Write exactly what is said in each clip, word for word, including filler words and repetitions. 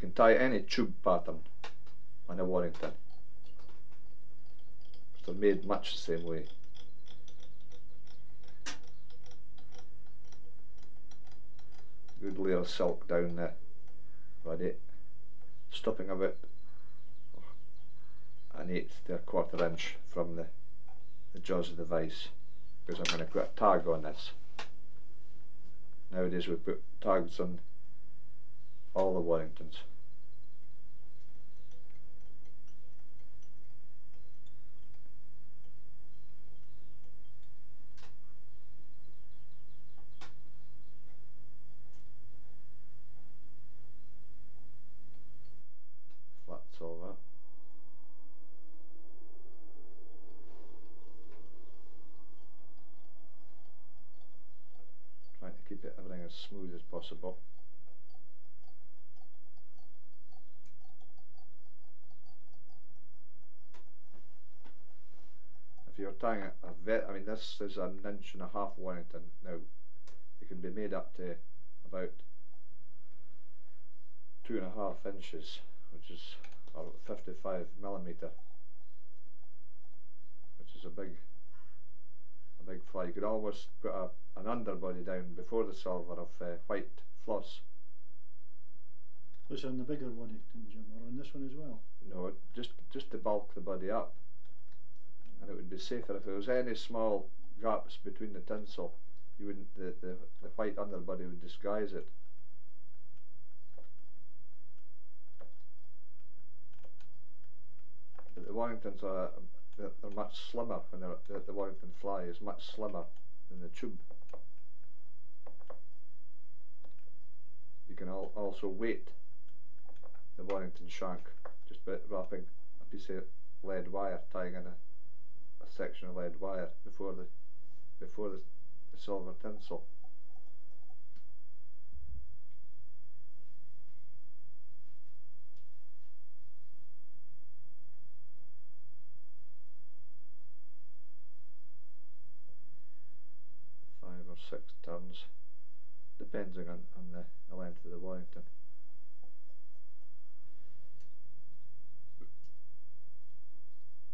can tie any tube pattern on a Waddington. They're made much the same way. Good layer of silk down the body, stopping about an eighth to a quarter inch from the, the jaws of the vice, because I'm going to put a tag on this. Nowadays we put tags on all the Waddingtons. Over. Trying to keep it, everything as smooth as possible. If you're tying a, a vet, I mean, this is an inch and a half Waddington. Now it can be made up to about two and a half inches, which is or fifty-five millimeter, which is a big a big fly. You could always put a, an underbody down before the silver of uh, white floss. Was on the bigger Waddington, Jim, or on this one as well? No, just just to bulk the body up, and it would be safer. If there was any small gaps between the tinsel, you wouldn't the, the, the white underbody would disguise it. The Waddingtons are they're, they're much slimmer, and the, the Waddington fly is much slimmer than the tube. You can al also weight the Waddington shank just by wrapping a piece of lead wire, tying in a, a section of lead wire before the before the, the silver tinsel. Six turns, depending on, on the, the length of the Waddington.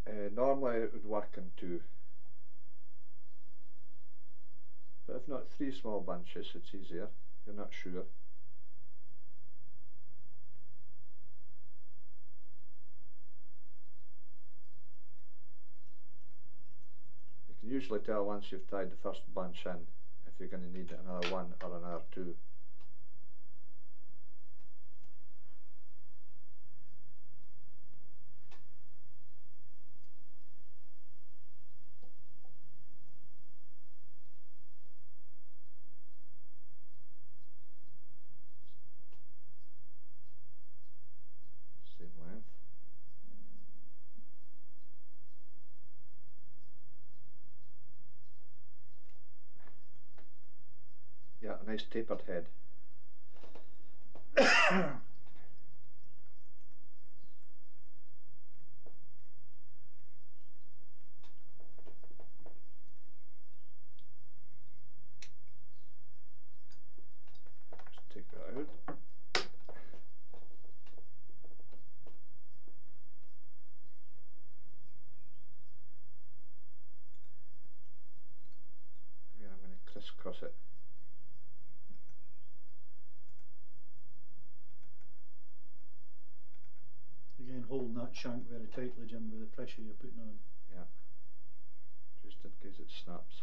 Uh, normally it would work in two, but if not three small bunches, it's easier. You're not sure. You can usually tell once you've tied the first bunch in if you're going to need another one or another two. Nice tapered head. Just take that out. Again, I'm going to crisscross it. Holding that shank very tightly, Jim, with the pressure you're putting on. Yeah, just in case it snaps.